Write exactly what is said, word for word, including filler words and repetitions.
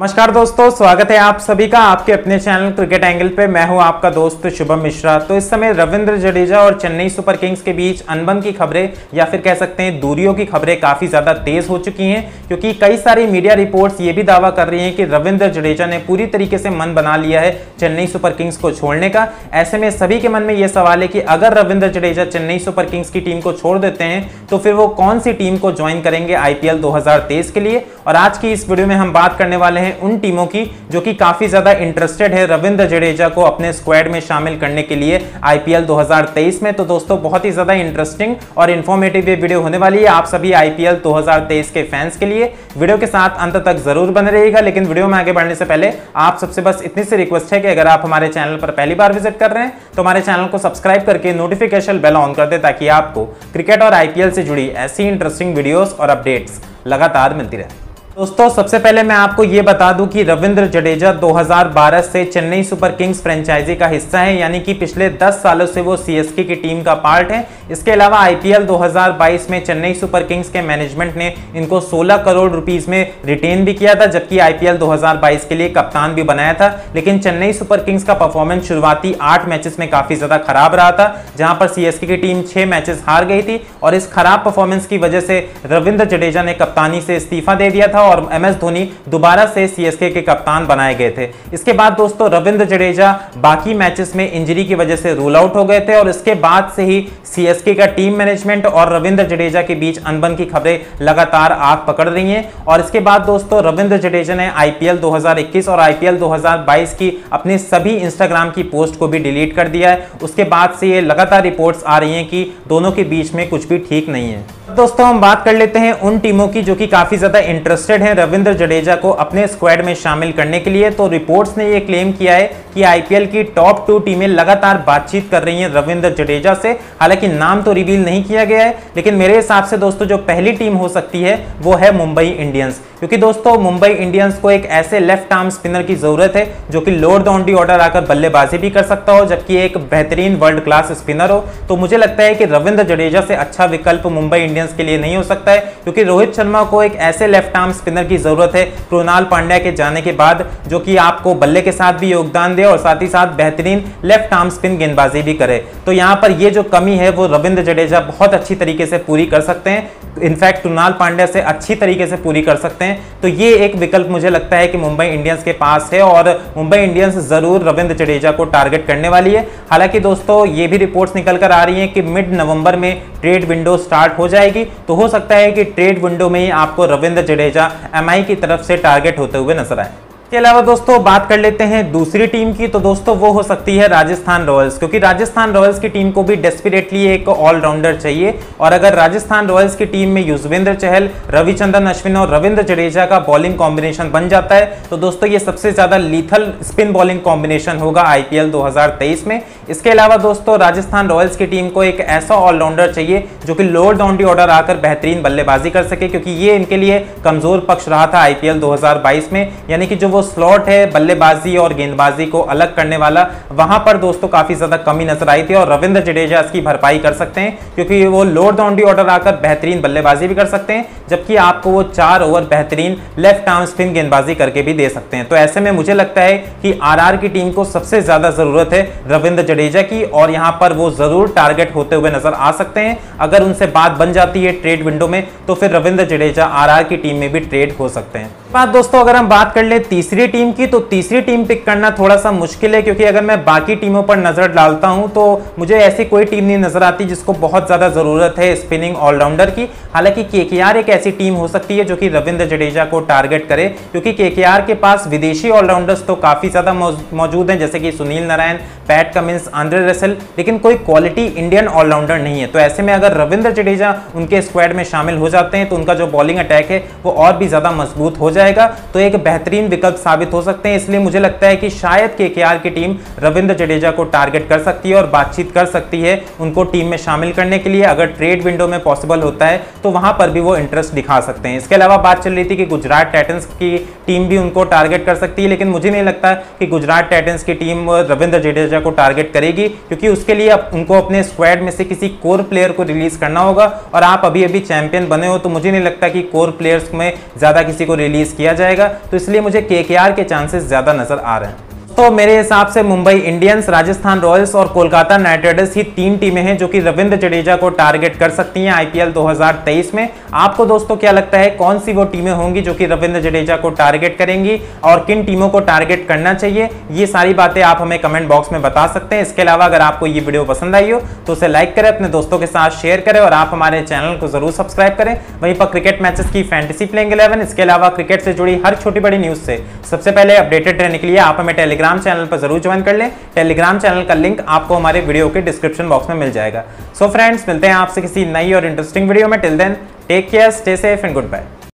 नमस्कार दोस्तों, स्वागत है आप सभी का आपके अपने चैनल क्रिकेट एंगल पे। मैं हूं आपका दोस्त शुभम मिश्रा। तो इस समय रविंद्र जडेजा और चेन्नई सुपर किंग्स के बीच अनबन की खबरें या फिर कह सकते हैं दूरियों की खबरें काफ़ी ज़्यादा तेज़ हो चुकी हैं, क्योंकि कई सारी मीडिया रिपोर्ट्स ये भी दावा कर रही हैं कि रविंद्र जडेजा ने पूरी तरीके से मन बना लिया है चेन्नई सुपर किंग्स को छोड़ने का। ऐसे में सभी के मन में ये सवाल है कि अगर रविंद्र जडेजा चेन्नई सुपर किंग्स की टीम को छोड़ देते हैं तो फिर वो कौन सी टीम को ज्वाइन करेंगे आई पी एल दो हज़ार तेईस के लिए। और आज की इस वीडियो में हम बात करने वाले हैं उन टीमों की जो कि काफी ज्यादा इंटरेस्टेड है रविंद्र जडेजा को अपने स्क्वाड में शामिल करने के लिए आईपीएल दो हज़ार तेईस में। तो दोस्तों बहुत ही ज्यादा इंटरेस्टिंग और इंफॉर्मेटिव ये वीडियो होने वाली है आप सभी आईपीएल दो हज़ार तेईस के फैंस के लिए। वीडियो के साथ अंत तक जरूर बने रहिएगा। लेकिन वीडियो में आगे बढ़ने से पहले आप सबसे बस इतनी सी रिक्वेस्ट है कि अगर आप हमारे चैनल पर पहली बार विजिट कर रहे हैं तो हमारे चैनल को सब्सक्राइब करके नोटिफिकेशन बेल ऑन कर दे, ताकि आपको क्रिकेट और आईपीएल से जुड़ी ऐसी इंटरेस्टिंग वीडियोस और अपडेट्स लगातार मिलती रहे। दोस्तों सबसे पहले मैं आपको ये बता दूं कि रविंद्र जडेजा दो हज़ार बारह से चेन्नई सुपर किंग्स फ्रेंचाइजी का हिस्सा है, यानी कि पिछले दस सालों से वो सीएसके की टीम का पार्ट है। इसके अलावा आईपीएल दो हज़ार बाईस में चेन्नई सुपर किंग्स के मैनेजमेंट ने इनको सोलह करोड़ रुपीस में रिटेन भी किया था, जबकि आईपीएल दो हज़ार बाईस के लिए कप्तान भी बनाया था। लेकिन चेन्नई सुपर किंग्स का परफॉर्मेंस शुरुआती आठ मैचेस में काफ़ी ज़्यादा खराब रहा था, जहाँ पर सीएसके की टीम छः मैचेस हार गई थी। और इस खराब परफॉर्मेंस की वजह से रविंद्र जडेजा ने कप्तानी से इस्तीफा दे दिया था और एम एस धोनी दोबारा से सीएसके के कप्तान बनाए गए थे। इसके बाद दोस्तों रविंद्र जडेजा बाकी मैचेस में इंजरी की वजह से रूल आउट हो गए थे, और इसके बाद से ही सीएसके का टीम मैनेजमेंट और रविंद्र जडेजा के बीच अनबन की खबरें लगातार आग पकड़ रही हैं। और इसके बाद दोस्तों रविंद्र जडेजा ने आईपीएल दो हज़ार इक्कीस और आईपीएल दो हज़ार बाईस की अपने सभी इंस्टाग्राम की पोस्ट को भी डिलीट कर दिया है। उसके बाद से ये लगातार रिपोर्ट्स आ रही हैं कि दोनों के बीच में कुछ भी ठीक नहीं है। दोस्तों हम बात कर लेते हैं उन टीमों की जो कि काफ़ी ज़्यादा इंटरेस्टेड हैं रविंद्र जडेजा को अपने स्क्वाड में शामिल करने के लिए। तो रिपोर्ट्स ने ये क्लेम किया है कि आईपीएल की टॉप टू टीमें लगातार बातचीत कर रही हैं रविंद्र जडेजा से। हालांकि नाम तो रिवील नहीं किया गया है, लेकिन मेरे हिसाब से दोस्तों जो पहली टीम हो सकती है वो है मुंबई इंडियंस, क्योंकि दोस्तों मुंबई इंडियंस को एक ऐसे लेफ्ट आर्म स्पिनर की ज़रूरत है जो कि लोअर बाउंड्री ऑर्डर आकर बल्लेबाजी भी कर सकता हो, जबकि एक बेहतरीन वर्ल्ड क्लास स्पिनर हो। तो मुझे लगता है कि रविंद्र जडेजा से अच्छा विकल्प मुंबई इंडियंस के लिए नहीं हो सकता है, क्योंकि रोहित शर्मा को एक ऐसे लेफ्ट आर्म स्पिनर की ज़रूरत है कृणाल पांड्या के जाने के बाद, जो कि आपको बल्ले के साथ भी योगदान दे और साथ ही साथ बेहतरीन लेफ्ट आर्म स्पिन गेंदबाजी भी करे। तो यहाँ पर ये जो कमी है वो रविंद्र जडेजा बहुत अच्छी तरीके से पूरी कर सकते हैं, इनफैक्ट कृणाल पांड्या से अच्छी तरीके से पूरी कर सकते हैं। तो ये एक विकल्प मुझे लगता है कि मुंबई इंडियंस के पास है, और मुंबई इंडियंस जरूर रविंद्र जडेजा को टारगेट करने वाली है। हालांकि दोस्तों ये भी रिपोर्ट्स निकल कर आ रही हैं कि मिड नवंबर में ट्रेड विंडो स्टार्ट हो जाएगी, तो हो सकता है कि ट्रेड विंडो में ही आपको रविंद्र जडेजा एमआई की तरफ से टारगेट होते हुए नजर आए। इसके अलावा दोस्तों बात कर लेते हैं दूसरी टीम की, तो दोस्तों वो हो सकती है राजस्थान रॉयल्स, क्योंकि राजस्थान रॉयल्स की टीम को भी डेस्परेटली एक ऑलराउंडर चाहिए। और अगर राजस्थान रॉयल्स की टीम में युजवेंद्र चहल, रविचंद्रन अश्विन और रविंद्र जडेजा का बॉलिंग कॉम्बिनेशन बन जाता है तो दोस्तों ये सबसे ज़्यादा लीथल स्पिन बॉलिंग कॉम्बिनेशन होगा आईपीएल दो हज़ार तेईस में। इसके अलावा दोस्तों राजस्थान रॉयल्स की टीम को एक ऐसा ऑलराउंडर चाहिए जो कि लोअर बाउंड्री ऑर्डर आकर बेहतरीन बल्लेबाजी कर सके, क्योंकि ये इनके लिए कमज़ोर पक्ष रहा था आईपीएल दो हज़ार बाईस में। यानी कि जो स्लॉट है बल्लेबाजी और गेंदबाजी को अलग करने वाला, वहां पर दोस्तों काफी ज्यादा कमी नजर आई थी, और रविंद्र जडेजा इसकी भरपाई कर सकते हैं, क्योंकि वो लोअर बाउंड्री ऑर्डर आकर बेहतरीन बल्लेबाजी भी कर सकते हैं, जबकि आपको वो चार ओवर बेहतरीन लेफ्ट आर्म स्पिन गेंदबाजी करके भी दे सकते हैं। तो ऐसे में मुझे लगता है कि आरआर की टीम को सबसे ज्यादा जरूरत है रविंद्र जडेजा की, और यहां पर वो जरूर टारगेट होते हुए नजर आ सकते हैं। अगर उनसे बात बन जाती है ट्रेड विंडो में तो फिर रविंद्र जडेजा आरआर की टीम में भी ट्रेड हो सकते हैं। बात दोस्तों अगर हम बात कर ले तीसरी टीम की, तो तीसरी टीम पिक करना थोड़ा सा मुश्किल है, क्योंकि अगर मैं बाकी टीमों पर नज़र डालता हूं तो मुझे ऐसी कोई टीम नहीं नज़र आती जिसको बहुत ज़्यादा ज़रूरत है स्पिनिंग ऑलराउंडर की। हालांकि केकेआर एक ऐसी टीम हो सकती है जो कि रविंद्र जडेजा को टारगेट करे, क्योंकि केकेआर के पास विदेशी ऑलराउंडर्स तो काफ़ी ज़्यादा मौजूद हैं, जैसे कि Sunil Narine, Pat Cummins, Andre Russell, लेकिन कोई क्वालिटी इंडियन ऑलराउंडर नहीं है। तो ऐसे में अगर रविंद्र जडेजा उनके स्क्वाड में शामिल हो जाते हैं तो उनका जो बॉलिंग अटैक है वो और भी ज़्यादा मजबूत हो जाएगा, तो एक बेहतरीन विकल्प साबित हो सकते हैं। इसलिए मुझे लगता है कि शायद केकेआर की टीम रविंद्र जडेजा को टारगेट कर सकती है और बातचीत कर सकती है उनको टीम में शामिल करने के लिए। अगर ट्रेड विंडो में पॉसिबल होता है तो वहां पर भी वो इंटरेस्ट दिखा सकते हैं। इसके अलावा बात चल रही थी कि गुजरात टाइटंस की टीम भी उनको टारगेट कर सकती है, लेकिन मुझे नहीं लगता कि गुजरात टाइटंस की टीम रविंद्र जडेजा को टारगेट करेगी, क्योंकि उसके लिए उनको अपने स्क्वाड में से किसी कोर प्लेयर को रिलीज करना होगा, और आप अभी अभी चैंपियन बने हो तो मुझे नहीं लगता कि कोर प्लेयर्स में ज़्यादा किसी को रिलीज किया जाएगा। तो इसलिए मुझे के केकेआर के चांसेस ज़्यादा नज़र आ रहे हैं। तो मेरे हिसाब से मुंबई इंडियंस, राजस्थान रॉयल्स और कोलकाता नाइट राइडर्स ही तीन टीमें हैं जो कि रविंद्र जडेजा को टारगेट कर सकती हैं आईपीएल दो हज़ार तेईस में। आपको दोस्तों क्या लगता है कौन सी वो टीमें होंगी जो कि रविंद्र जडेजा को टारगेट करेंगी और किन टीमों को टारगेट करना चाहिए, ये सारी बातें आप हमें कमेंट बॉक्स में बता सकते हैं। इसके अलावा अगर आपको ये वीडियो पसंद आई हो तो उसे लाइक करें, अपने दोस्तों के साथ शेयर करें और आप हमारे चैनल को जरूर सब्सक्राइब करें। वहीं पर क्रिकेट मैचेस की फैंटेसी प्लेइंग इलेवन, इसके अलावा क्रिकेट से जुड़ी हर छोटी बड़ी न्यूज़ से सबसे पहले अपडेटेड रहने के लिए आप हमें टेलीग्राम टेलीग्राम चैनल पर जरूर ज्वाइन कर लें। टेलीग्राम चैनल का लिंक आपको हमारे वीडियो के डिस्क्रिप्शन बॉक्स में मिल जाएगा। सो फ्रेंड्स, मिलते हैं आपसे किसी नई और इंटरेस्टिंग वीडियो में। Till then take care, stay safe and good bye.